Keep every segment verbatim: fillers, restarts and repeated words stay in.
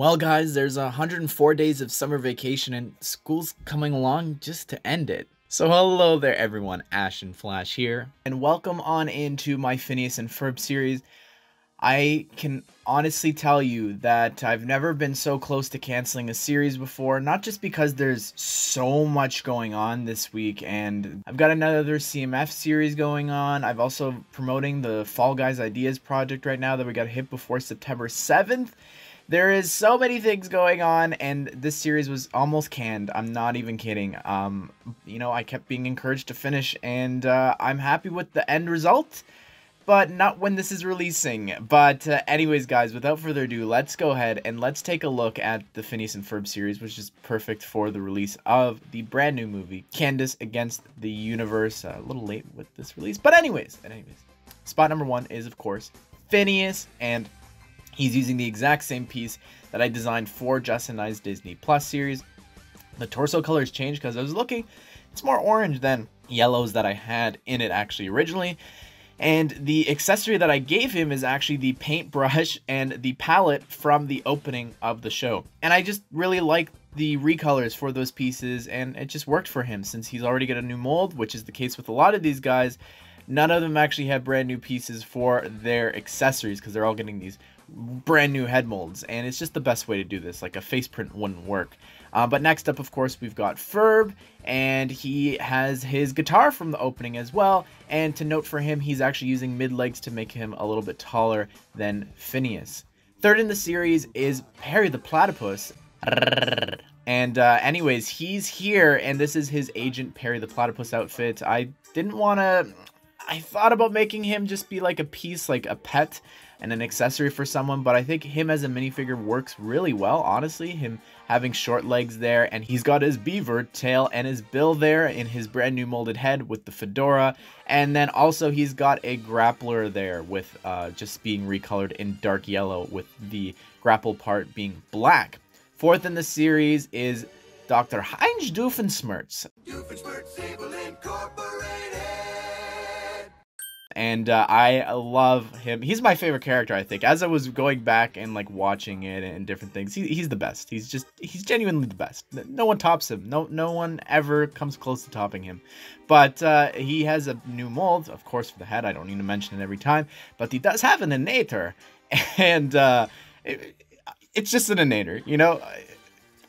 Well guys, there's one hundred four days of summer vacation and school's coming along just to end it. So hello there everyone, Ash and Flash here, and welcome on into my Phineas and Ferb series. I can honestly tell you that I've never been so close to canceling a series before, not just because there's so much going on this week, and I've got another C M F series going on. I've also promoting the Fall Guys Ideas project right now that we got hit before September seventh. There is so many things going on, and this series was almost canned. I'm not even kidding. Um, you know, I kept being encouraged to finish, and uh, I'm happy with the end result. But not when this is releasing. But uh, anyways, guys, without further ado, let's go ahead and let's take a look at the Phineas and Ferb series, which is perfect for the release of the brand new movie, Candace Against the Universe. Uh, a little late with this release, but anyways, and anyways. Spot number one is, of course, Phineas, and he's using the exact same piece that I designed for Justin and I's Disney Plus series. The torso colors changed because I was looking, it's more orange than yellows that I had in it actually originally. And the accessory that I gave him is actually the paintbrush and the palette from the opening of the show. And I just really like the recolors for those pieces, and it just worked for him since he's already got a new mold, which is the case with a lot of these guys. None of them actually have brand new pieces for their accessories because they're all getting these brand new head molds, and it's just the best way to do this. Like a face print wouldn't work. Uh, but next up, of course, we've got Ferb, and he has his guitar from the opening as well. And to note for him, he's actually using mid legs to make him a little bit taller than Phineas. Third in the series is Perry the Platypus. And uh, anyways, he's here, and this is his agent Perry the Platypus outfit. I didn't want to... I thought about making him just be like a piece, like a pet and an accessory for someone, but I think him as a minifigure works really well, honestly. Him having short legs there, and he's got his beaver tail and his bill there in his brand new molded head with the fedora, and then also he's got a grappler there with uh, just being recolored in dark yellow with the grapple part being black. Fourth in the series is Doctor Heinz Doofenshmirtz. Doofenshmirtz Evil Incorporated. And uh, I love him. He's my favorite character, I think. As I was going back and like watching it and different things, he, he's the best. He's just, he's genuinely the best. No one tops him. No, no one ever comes close to topping him. But uh, he has a new mold, of course, for the head. I don't need to mention it every time. But he does have an innator. And uh, it, it's just an innator, you know?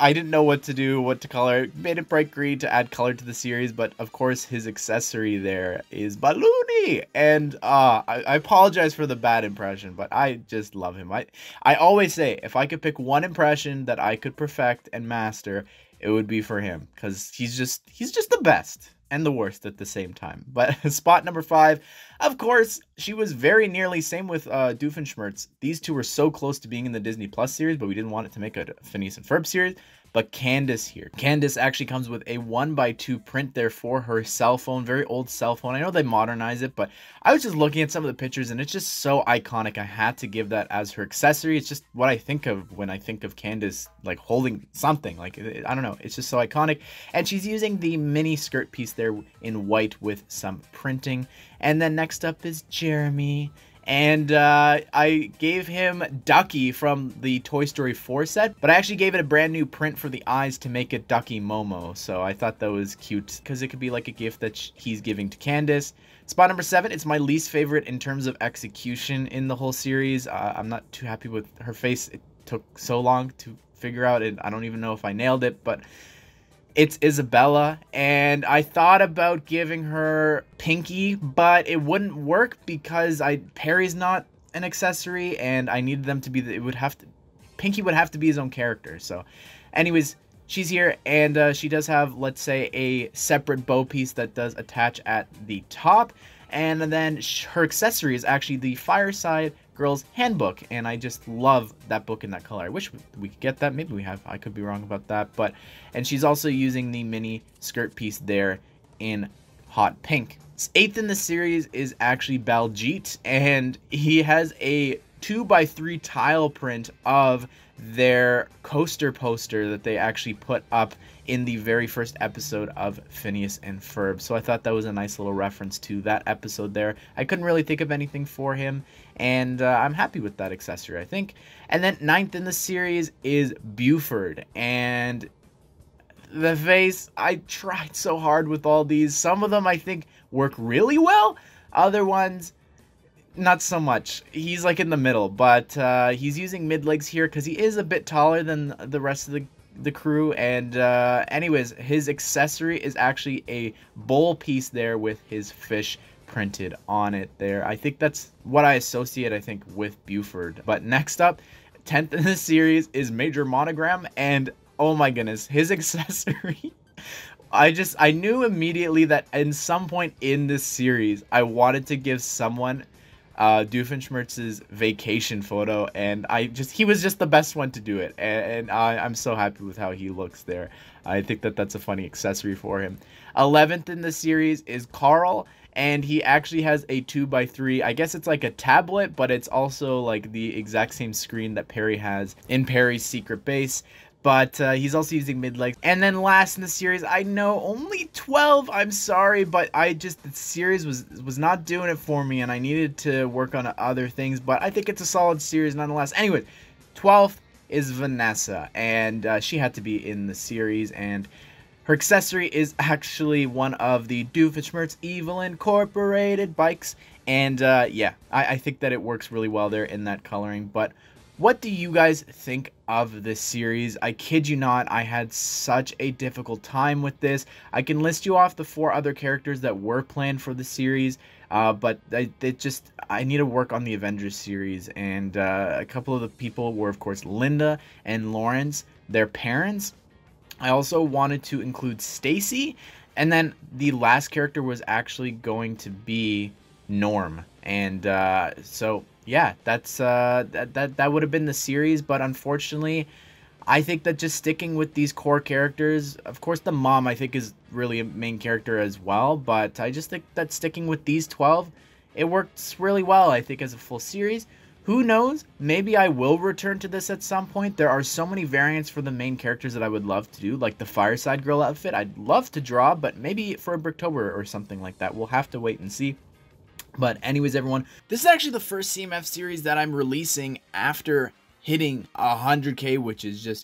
I didn't know what to do, what to color. Made it bright green to add color to the series, but of course his accessory there is Balloony. And uh, I, I apologize for the bad impression, but I just love him. I, I always say, if I could pick one impression that I could perfect and master, it would be for him. Because he's just, he's just the best and the worst at the same time. But spot number five, of course, she was very nearly, same with uh, Doofenshmirtz. These two were so close to being in the Disney Plus series, but we didn't want it to make a Phineas and Ferb series. But Candace here. Candace actually comes with a one by two print there for her cell phone. Very old cell phone. I know they modernize it, but I was just looking at some of the pictures, and it's just so iconic. I had to give that as her accessory. It's just what I think of when I think of Candace, like, holding something. Like, I don't know. It's just so iconic. And she's using the mini skirt piece there in white with some printing. And then next up is Jeremy. And uh, I gave him Ducky from the Toy Story four set, but I actually gave it a brand new print for the eyes to make it Ducky Momo. So I thought that was cute because it could be like a gift that he's giving to Candace. Spot number seven, it's my least favorite in terms of execution in the whole series. Uh, I'm not too happy with her face. It took so long to figure out it. I don't even know if I nailed it, but it's Isabella, and I thought about giving her Pinky, but it wouldn't work because I Perry's not an accessory, and I needed them to be. The, it would have to, Pinky would have to be his own character. So, anyways, she's here, and uh, she does have, let's say, a separate bow piece that does attach at the top, and then her accessory is actually the Fireside Girls handbook, and I just love that book in that color. I wish we could get that. Maybe we have. I could be wrong about that, but and she's also using the mini skirt piece there in hot pink. Eighth in the series is actually Baljeet, and he has a two by three tile print of their coaster poster that they actually put up in the very first episode of Phineas and Ferb. So I thought that was a nice little reference to that episode there. I couldn't really think of anything for him, and uh, I'm happy with that accessory, I think. And then ninth in the series is Buford, and the face, I tried so hard with all these. Some of them I think work really well, other ones not so much. He's like in the middle, but uh, he's using mid legs here because he is a bit taller than the rest of the the crew. And uh, anyways, his accessory is actually a bowl piece there with his fish printed on it there. I think that's what I associate, I think, with Buford. But next up, tenth in the series is Major Monogram, and oh my goodness, his accessory. I just, I knew immediately that in some point in this series, I wanted to give someone Uh, Doofenshmirtz's vacation photo, and I just he was just the best one to do it, and, and I, I'm so happy with how he looks there. I think that that's a funny accessory for him. eleventh in the series is Carl, and he actually has a two by three. I guess it's like a tablet, but it's also like the exact same screen that Perry has in Perry's secret base. But uh, he's also using mid-legs. And then last in the series, I know, only twelve, I'm sorry, but I just, the series was was not doing it for me, and I needed to work on other things, but I think it's a solid series nonetheless. Anyways, twelfth is Vanessa, and uh, she had to be in the series, and her accessory is actually one of the Doofenshmirtz Evil Incorporated bikes, and uh, yeah, I, I think that it works really well there in that coloring, but what do you guys think of this series? I kid you not, I had such a difficult time with this. I can list you off the four other characters that were planned for the series, uh, but I, it just, I need to work on the Avengers series. And uh, a couple of the people were, of course, Linda and Lawrence, their parents. I also wanted to include Stacy. And then the last character was actually going to be Norm. And uh, so... yeah, that's uh, that, that that would have been the series, but unfortunately, I think that just sticking with these core characters, of course the mom I think is really a main character as well, but I just think that sticking with these twelve, it works really well, I think, as a full series. Who knows? Maybe I will return to this at some point. There are so many variants for the main characters that I would love to do, like the Fireside Girl outfit I'd love to draw, but maybe for a Bricktober or something like that. We'll have to wait and see. But anyways, everyone, this is actually the first C M F series that I'm releasing after hitting one hundred K, which is just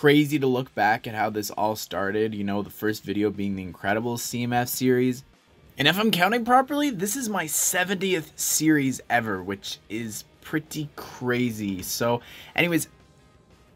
crazy to look back at how this all started. You know, the first video being the Incredibles C M F series. And if I'm counting properly, this is my seventieth series ever, which is pretty crazy. So anyways,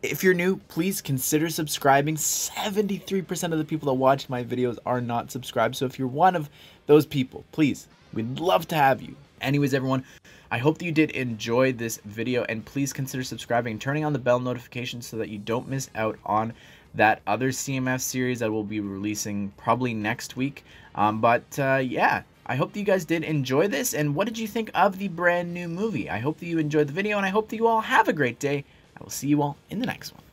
if you're new, please consider subscribing. seventy-three percent of the people that watch my videos are not subscribed. So if you're one of those people, please, we'd love to have you. Anyways, everyone, I hope that you did enjoy this video, and please consider subscribing and turning on the bell notification so that you don't miss out on that other C M F series that we'll be releasing probably next week. Um, but uh, yeah, I hope that you guys did enjoy this. And what did you think of the brand new movie? I hope that you enjoyed the video, and I hope that you all have a great day. I will see you all in the next one.